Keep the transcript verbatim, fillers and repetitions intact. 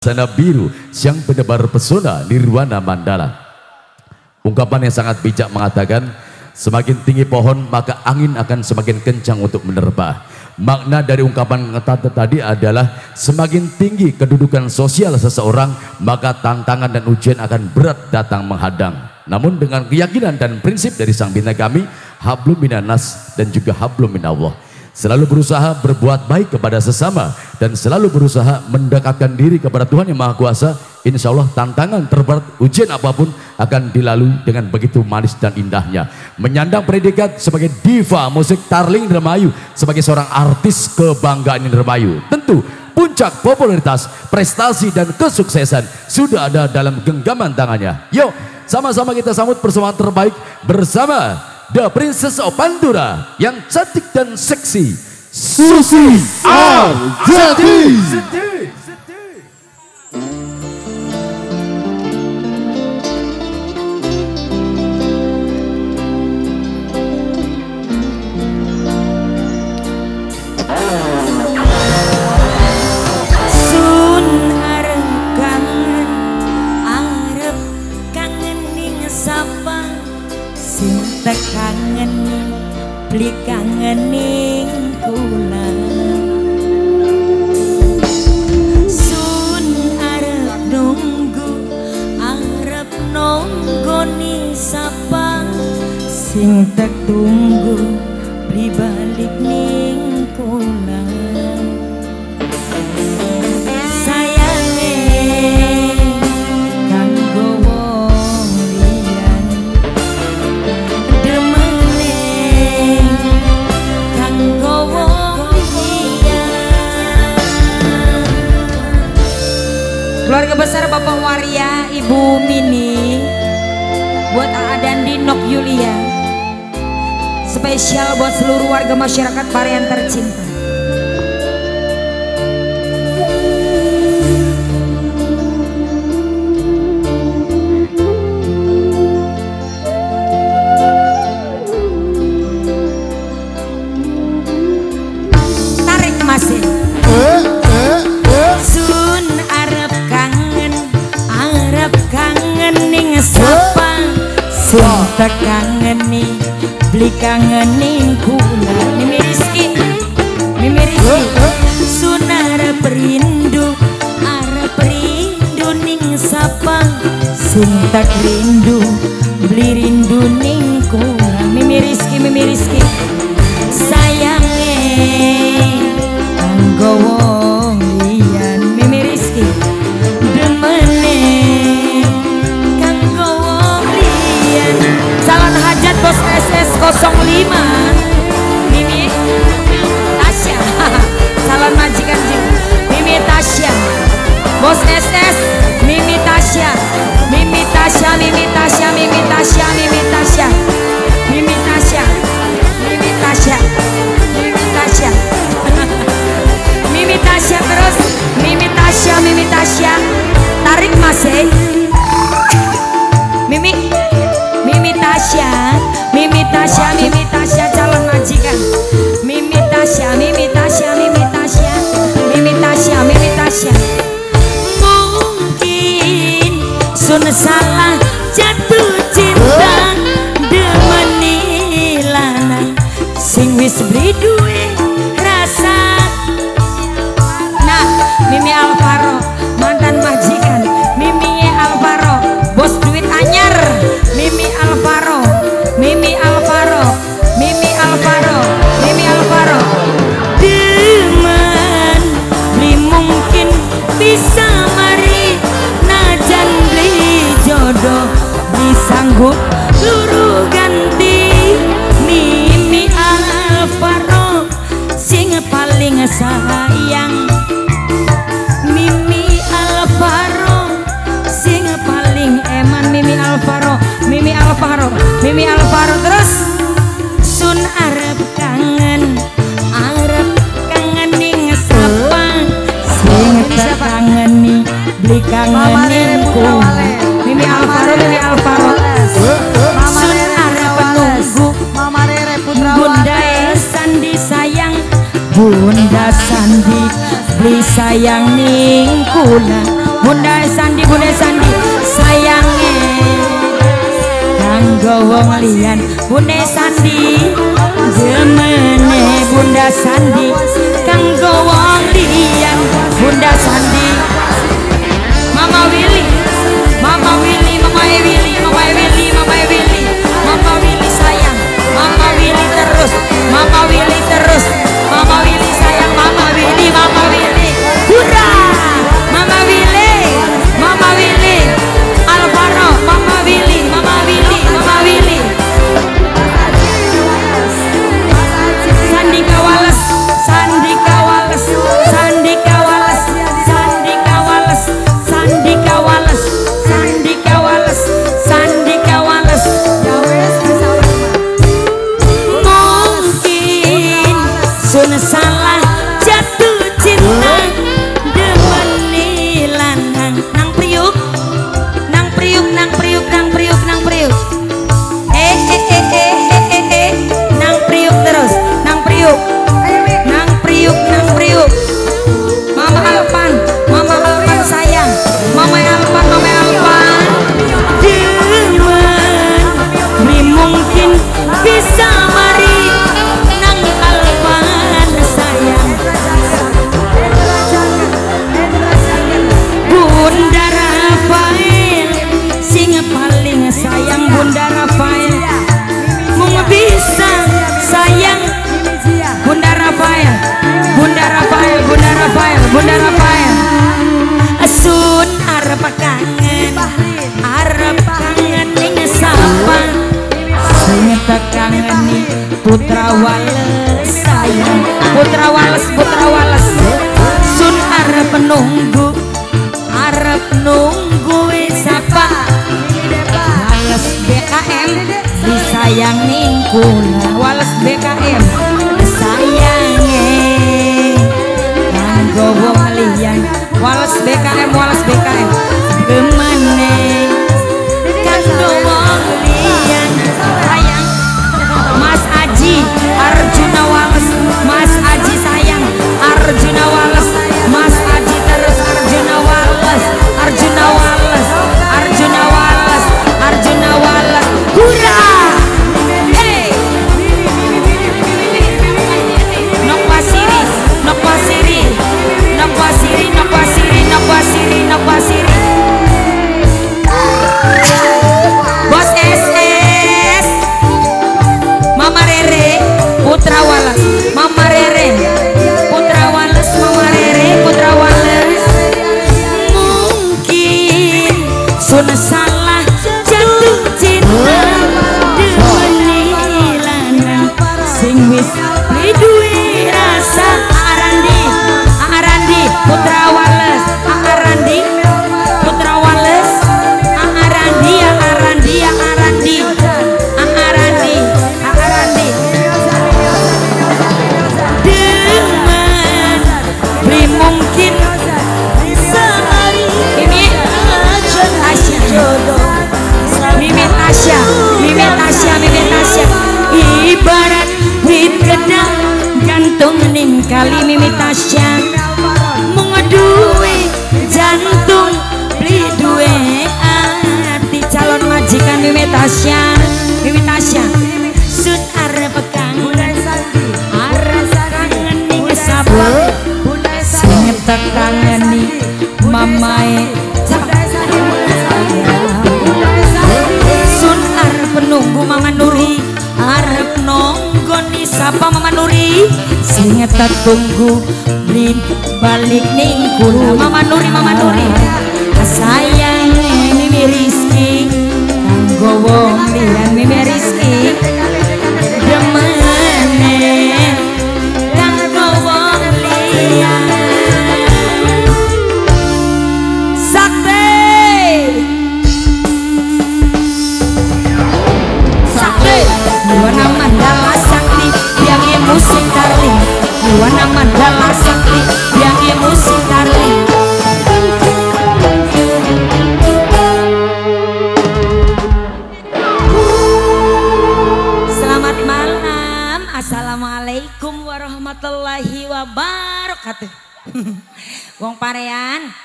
Sana biru, siang penebar pesona Nirwana Mandala. Ungkapan yang sangat bijak mengatakan, semakin tinggi pohon maka angin akan semakin kencang untuk menerpa. Makna dari ungkapan tadi adalah semakin tinggi kedudukan sosial seseorang, maka tantangan dan ujian akan berat datang menghadang. Namun dengan keyakinan dan prinsip dari Sang Bina Kami, hablum minanas dan juga hablum minallah, selalu berusaha berbuat baik kepada sesama dan selalu berusaha mendekatkan diri kepada Tuhan Yang Maha Kuasa, insya Allah tantangan terberat, ujian apapun akan dilalui dengan begitu manis dan indahnya. Menyandang predikat sebagai diva musik Tarling Remayu, sebagai seorang artis kebanggaan Remayu, tentu puncak popularitas, prestasi dan kesuksesan sudah ada dalam genggaman tangannya. Yuk sama-sama kita sambut persembahan terbaik bersama The Princess of Pantura yang cantik dan seksi, Susi Aljati. Sun arep kangen, arep kangen ning sapa. Sinta kangen, beli kangen ning kula. Sun arep nunggu, arep nunggu ni sapa. Sinta tunggu, beli balik ning kula. Keluarga besar Bapak Waria, Ibu Mini, buat A A dan Dinok Yulia, spesial buat seluruh warga masyarakat Parean tercinta. Sinta kangen nih, beli kangen nih kula. Mimi Rizky, Mimi Rizky. Sun arep rindu, arep rindu ning sapa. Sinta rindu, beli rindu ning kula. Mimi Rizky, Mimi Rizky. Sayange kanggo wong liyan. Mimi Rizky. Bos S S nol lima Mimi Tasya salon majikan jing. Mimi Tasya Bos S S Mimi Tasya Mimi Tasya Mimi Tasya Mimi Tasya Mimi Tasya Mimi Tasya Mimi Tasya Mimi Tasya Mimi Tasya terus Mimi Tasya Mimi Tasya tarik masih Mimi Mimi Tasya Mimi Tasya, Mimi Tasya calon majikan. Mimi Tasya, Mimi Tasya, Mimi Tasya, Mimi Tasya, Mimi Tasya. Mungkin sun salah jatuh cinta demeni lanang sing wis beli duwe rasa. Nah, Mimi Alvaro mantan majikan. Mimi Alvaro bos duit anyar. Mimi Alvaro. Mimi Alvaro, Mimi Alvaro, Mimi Alvaro. Demen, beli mungkin bisa mari najan beli jodoh disanggup luru ganti. Mimi Alvaro, sing paling sayang. Mimi Alvaro, sing paling eman. Mimi Alvaro. Mimi Alvaro, Mimi Alvaro terus. Sun arep kangen, arep kangen ning sapa? Sing kangen ning beli kangen ning kula. Mimi Alvaro, Mimi Alvaro. Sun arep nunggu, Mama Nuri Putra Wales. Bunda sandi sayang, Bunda sandi beli sayang ning kula. Bunda Sandi, Bunda Sandi sayange kanggo wong liyan. Bunda Sandi jemene, Bunda Sandi kanggo wong liyan. Bunda Sandi Mama Willy, Mama Willy, Mama Willy, Mama Willy, Mama Willy, Mama Willy sayang, Mama Willy terus, Mama Willy terus, Mama Willy sayang, Mama Willy, Mama Willy, hurra! Mama Willy, Mama Willy, Alvaro, Mama Willy, Mama Willy, Mama Willy, Sandi Kawales, Sandi Kawales, Sandi Kawales, Sandi Kawales, Sandi Kawales, Sandi Kawales, Sandi Kawales. Mungkin sun salah jatuh cinta. Bunda Rafael asun arep kangen, arep kangen ning sapa sing kangen ning Putra Wales sayang, Putra Wales, Putra Wales sun arep nunggu, arep nunggu sapa Wales B K M disayang ning kula. Wales B K M disayangi gowo malian. Wales B K M, Wales B K M gemene kanggo wong liyan sayang. Mas Aji Arjuna Wales, Mas Aji sayang Arjuna Wales, Mas Aji terus Arjuna Wales, Arjuna Wales, Arjuna Wales, Arjuna Wales, hurra! Hey nok pasiri, nok pasiri, nok pasiri, nok pasiri, nok pasiri, nok pasiri. Bos S S, Mama Rere, Putra Wales, Mama Rere, Putra Wales, Mama Rere, Putra Wales. Mungkin sun salah jatuh cinta deweni lanang sing wis duwe rasa. Putra Wales, Arandi, Putra Wales, Arandi, Arandi, Arandi, Arandi, Arandi. Demen, beri mungkin sehari ini Tasya, Mimi Tasya, Mimi Tasya, Mimi Tasya. Ibarat wit kedang gantung ning kali Mimi Tasya. Duwe jantung beli duwe hati calon majikan Mimi Tasya, Mimi Tasya sun arep kangen, arep kangen ning sapa sing tekangeni mamae sun arep nunggu Mama Nuri, arep nonggoni sapa Mama Nuri sing tunggu beli balik ning kula. Mama Nuri, Mama Nuri sayang Mimi Rizky kanggo wong liyan. Mimi Rizky demene kanggo wong liyan. Sakti, Sakti Nirwana Mandala Sakti yang musik Tarling. Nirwana Mandala Sakti musik Tarling. Selamat malam, assalamualaikum warahmatullahi wabarakatuh. Wong Parean.